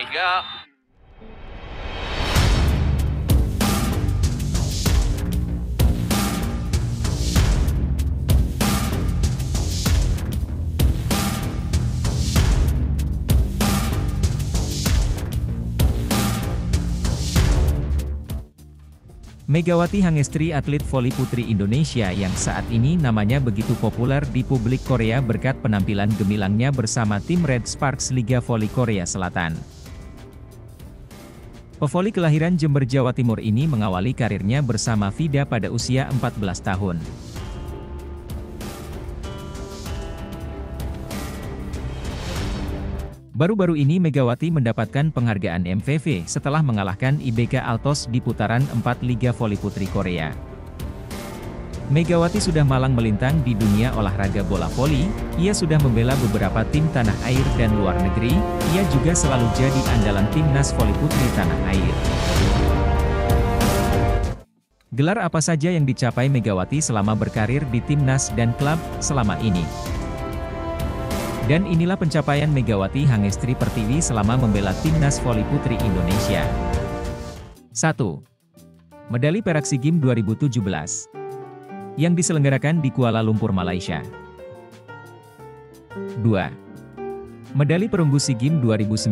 Mega. Megawati Hangestri, atlet voli putri Indonesia yang saat ini namanya begitu populer di publik Korea berkat penampilan gemilangnya bersama tim Red Sparks Liga Voli Korea Selatan. Pevoli kelahiran Jember, Jawa Timur ini mengawali karirnya bersama Fida pada usia 14 tahun. Baru-baru ini Megawati mendapatkan penghargaan MVV setelah mengalahkan Ibeka Altos di putaran 4 Liga Voli Putri Korea. Megawati sudah malang melintang di dunia olahraga bola voli, ia sudah membela beberapa tim tanah air dan luar negeri, ia juga selalu jadi andalan timnas voli putri tanah air. Gelar apa saja yang dicapai Megawati selama berkarir di timnas dan klub selama ini? Dan inilah pencapaian Megawati Hangestri Pertiwi selama membela timnas voli putri Indonesia. 1. Medali perak SEA Games 2017 yang diselenggarakan di Kuala Lumpur, Malaysia. 2. Medali perunggu SEA Games 2019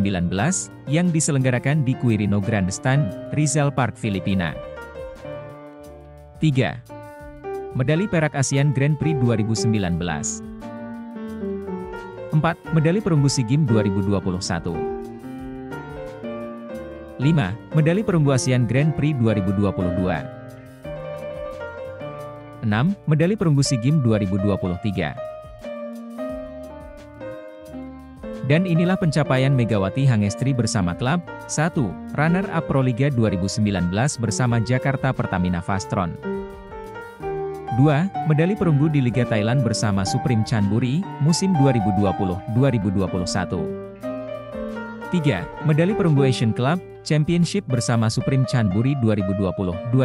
yang diselenggarakan di Quirino Grandstand, Rizal Park, Filipina. 3. Medali perak ASEAN Grand Prix 2019. 4. Medali perunggu SEA Games 2021. 5. Medali perunggu ASEAN Grand Prix 2022. 6. Medali perunggu SEA Games 2023. Dan inilah pencapaian Megawati Hangestri bersama klub. 1. Runner up Proliga 2019 bersama Jakarta Pertamina Fastron. 2. Medali perunggu di Liga Thailand bersama Supreme Chanburi, musim 2020-2021. 3. Medali perunggu Asian Club Championship bersama Supreme Chanburi 2020-2021.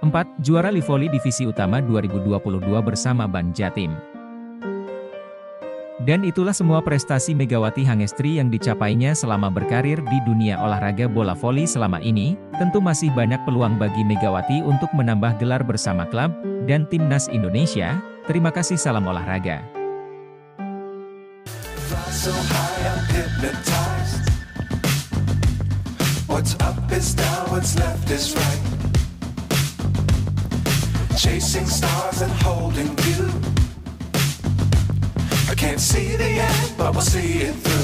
4. Juara Livoli Divisi Utama 2022 bersama Banjatim. Dan itulah semua prestasi Megawati Hangestri yang dicapainya selama berkarir di dunia olahraga bola voli selama ini. Tentu masih banyak peluang bagi Megawati untuk menambah gelar bersama klub dan timnas Indonesia. Terima kasih, salam olahraga. I can't see the end, but we'll see it through.